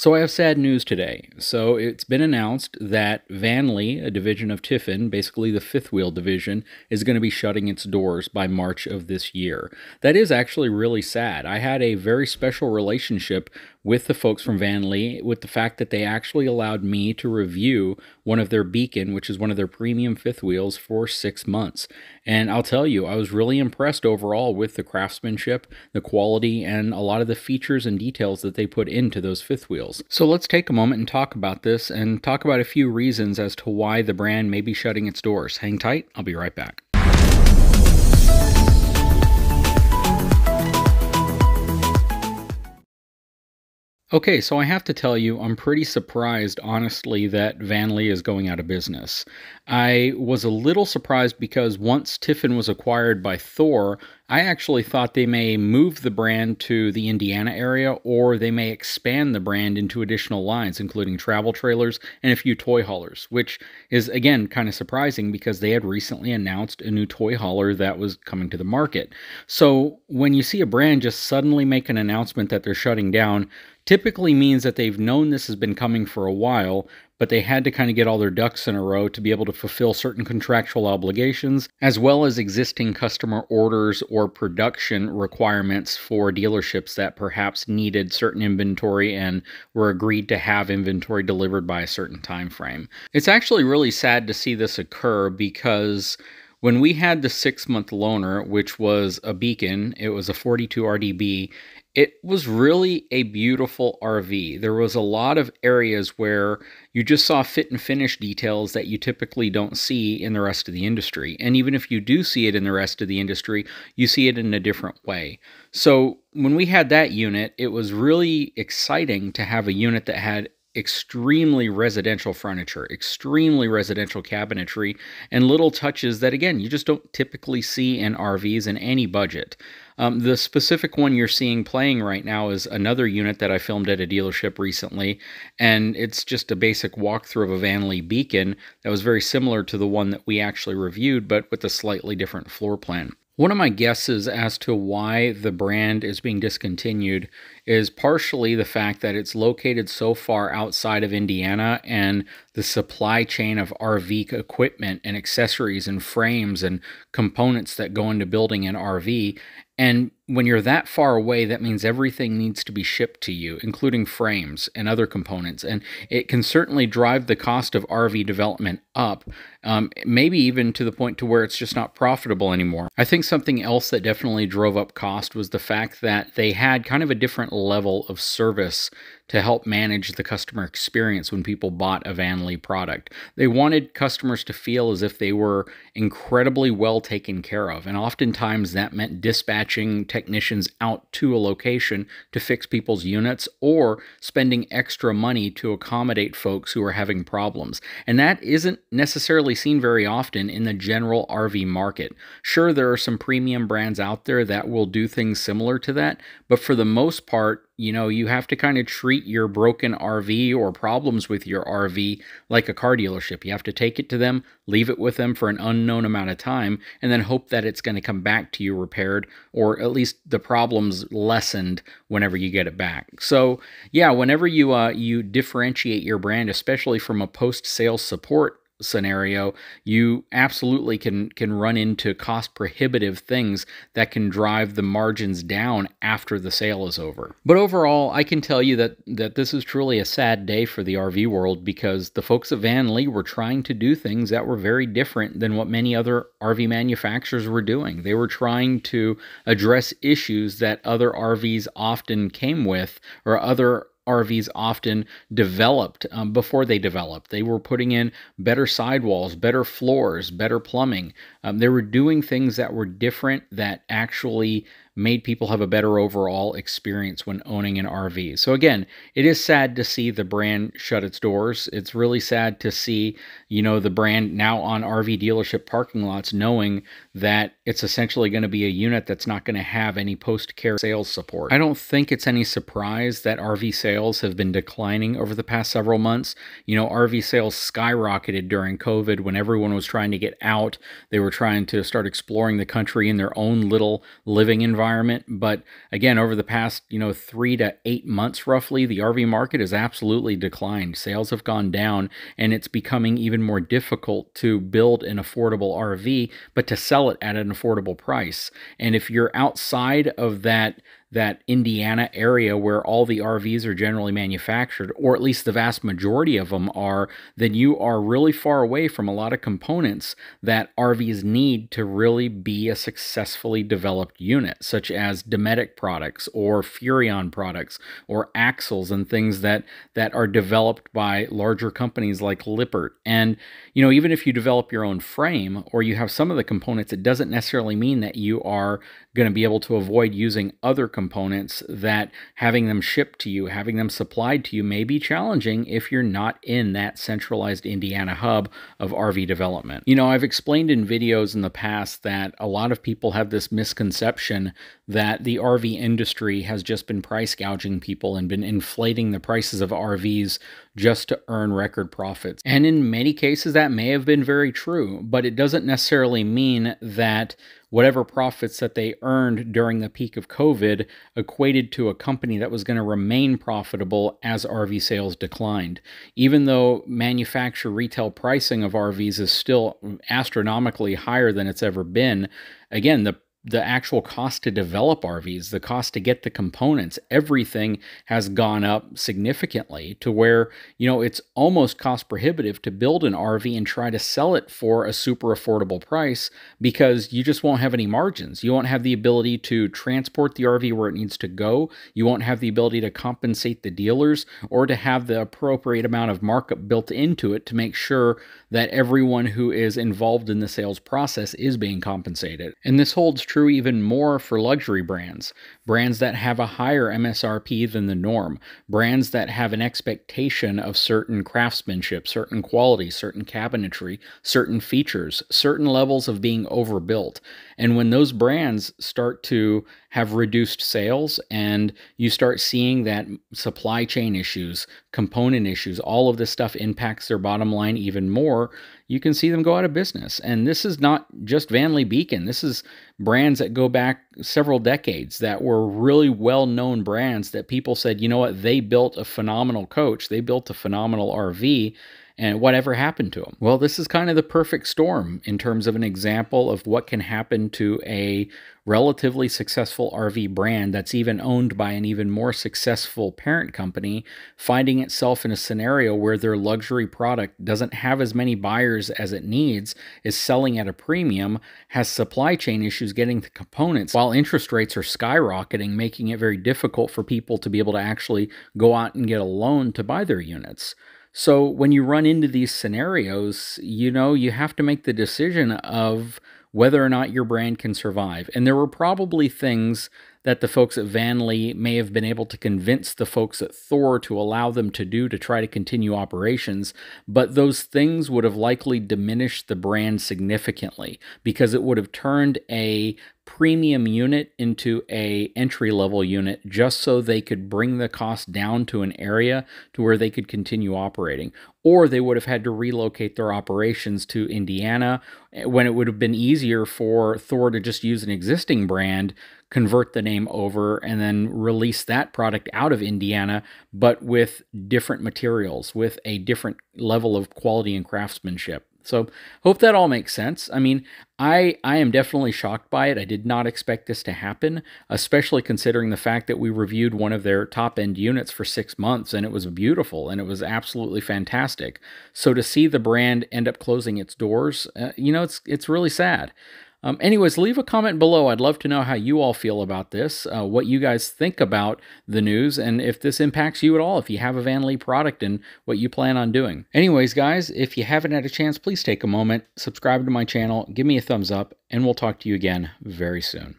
So I have sad news today. So it's been announced that VanLeigh, a division of Tiffin, basically the fifth wheel division, is going to be shutting its doors by March of this year. That is actually really sad. I had a very special relationship with the folks from VanLeigh, with the fact that they actually allowed me to review one of their Beacon, which is one of their premium fifth wheels, for 6 months. And I'll tell you, I was really impressed overall with the craftsmanship, the quality, and a lot of the features and details that they put into those fifth wheels. So let's take a moment and talk about this and talk about a few reasons as to why the brand may be shutting its doors. Hang tight, I'll be right back. Okay, so I have to tell you, I'm pretty surprised, honestly, that VanLeigh is going out of business. I was a little surprised because once Tiffin was acquired by Thor, I actually thought they may move the brand to the Indiana area, or they may expand the brand into additional lines, including travel trailers and a few toy haulers, which is, again, kind of surprising because they had recently announced a new toy hauler that was coming to the market. So when you see a brand just suddenly make an announcement that they're shutting down, typically means that they've known this has been coming for a while, but they had to kind of get all their ducks in a row to be able to fulfill certain contractual obligations, as well as existing customer orders or production requirements for dealerships that perhaps needed certain inventory and were agreed to have inventory delivered by a certain time frame. It's actually really sad to see this occur because when we had the 6 month loaner, which was a Beacon, it was a 42 RDB, it was really a beautiful RV. There was a lot of areas where you just saw fit and finish details that you typically don't see in the rest of the industry. And even if you do see it in the rest of the industry, you see it in a different way. So when we had that unit, it was really exciting to have a unit that had extremely residential furniture, extremely residential cabinetry, and little touches that, again, you just don't typically see in RVs in any budget. The specific one you're seeing playing right now is another unit that I filmed at a dealership recently, and it's just a basic walkthrough of a VanLeigh Beacon that was very similar to the one that we actually reviewed, but with a slightly different floor plan. One of my guesses as to why the brand is being discontinued is partially the fact that it's located so far outside of Indiana, and the supply chain of RV equipment and accessories and frames and components that go into building an RV. And when you're that far away, that means everything needs to be shipped to you, including frames and other components. And it can certainly drive the cost of RV development up, maybe even to the point to where it's just not profitable anymore. I think something else that definitely drove up cost was the fact that they had kind of a different level of service to help manage the customer experience when people bought a VanLeigh product. They wanted customers to feel as if they were incredibly well taken care of, and oftentimes that meant dispatching technicians out to a location to fix people's units or spending extra money to accommodate folks who are having problems. And that isn't necessarily seen very often in the general RV market. Sure, there are some premium brands out there that will do things similar to that, but for the most part, you know, you have to kind of treat your broken RV or problems with your RV like a car dealership. You have to take it to them, leave it with them for an unknown amount of time, and then hope that it's going to come back to you repaired, or at least the problems lessened whenever you get it back. So yeah, whenever you differentiate your brand, especially from a post-sales support scenario, you absolutely can run into cost prohibitive things that can drive the margins down after the sale is over. But overall, I can tell you that this is truly a sad day for the RV world, because the folks at VanLeigh were trying to do things that were very different than what many other RV manufacturers were doing. They were trying to address issues that other RVs often came with, or other RVs often developed before they developed. They were putting in better sidewalls, better floors, better plumbing. They were doing things that were different that actually made people have a better overall experience when owning an RV. So again, it is sad to see the brand shut its doors. It's really sad to see, you know, the brand now on RV dealership parking lots, knowing that it's essentially going to be a unit that's not going to have any post-care sales support. I don't think it's any surprise that RV sales have been declining over the past several months. You know, RV sales skyrocketed during COVID when everyone was trying to get out. They were trying to start exploring the country in their own little living environment. environment. But again, over the past 3 to 8 months roughly, the RV market has absolutely declined. Sales have gone down, and it's becoming even more difficult to build an affordable RV, but to sell it at an affordable price. And if you're outside of that Indiana area where all the RVs are generally manufactured, or at least the vast majority of them are, then you are really far away from a lot of components that RVs need to really be a successfully developed unit, such as Dometic products or Furion products or axles and things that are developed by larger companies like Lippert. And, even if you develop your own frame or you have some of the components, it doesn't necessarily mean that you are going to be able to avoid using other components, that having them shipped to you, having them supplied to you may be challenging if you're not in that centralized Indiana hub of RV development. I've explained in videos in the past that a lot of people have this misconception that the RV industry has just been price gouging people and been inflating the prices of RVs just to earn record profits. And in many cases, that may have been very true, but it doesn't necessarily mean that whatever profits that they earned during the peak of COVID equated to a company that was going to remain profitable as RV sales declined. Even though manufacturer retail pricing of RVs is still astronomically higher than it's ever been, again, the actual cost to develop RVs, the cost to get the components, everything has gone up significantly to where, it's almost cost prohibitive to build an RV and try to sell it for a super affordable price, because you just won't have any margins. You won't have the ability to transport the RV where it needs to go. You won't have the ability to compensate the dealers or to have the appropriate amount of markup built into it to make sure that everyone who is involved in the sales process is being compensated. And this holds true even more for luxury brands that have a higher MSRP than the norm, brands that have an expectation of certain craftsmanship, certain quality, certain cabinetry, certain features, certain levels of being overbuilt. And when those brands start to have reduced sales and you start seeing that supply chain issues, component issues, all of this stuff impacts their bottom line even more, you can see them go out of business. And this is not just VanLeigh Beacon. This is brands that go back several decades that were really well-known brands that people said, you know what, they built a phenomenal coach, they built a phenomenal RV, and whatever happened to them? Well, this is kind of the perfect storm in terms of an example of what can happen to a relatively successful RV brand that's even owned by an even more successful parent company, finding itself in a scenario where their luxury product doesn't have as many buyers as it needs, is selling at a premium, has supply chain issues getting the components, while interest rates are skyrocketing, making it very difficult for people to be able to actually go out and get a loan to buy their units. So when you run into these scenarios, you have to make the decision of whether or not your brand can survive. And there were probably things that the folks at VanLeigh may have been able to convince the folks at Thor to allow them to do to try to continue operations, but those things would have likely diminished the brand significantly, because it would have turned a premium unit into a entry-level unit just so they could bring the cost down to an area to where they could continue operating. Or they would have had to relocate their operations to Indiana, when it would have been easier for Thor to just use an existing brand, convert the name over, and then release that product out of Indiana, but with different materials, with a different level of quality and craftsmanship. So hope that all makes sense. I mean, I am definitely shocked by it. I did not expect this to happen, especially considering the fact that we reviewed one of their top-end units for 6 months, and it was beautiful, and it was absolutely fantastic. So to see the brand end up closing its doors, it's really sad. Anyways, leave a comment below. I'd love to know how you all feel about this, what you guys think about the news, and if this impacts you at all, if you have a VanLeigh product and what you plan on doing. Anyways, guys, if you haven't had a chance, please take a moment, subscribe to my channel, give me a thumbs up, and we'll talk to you again very soon.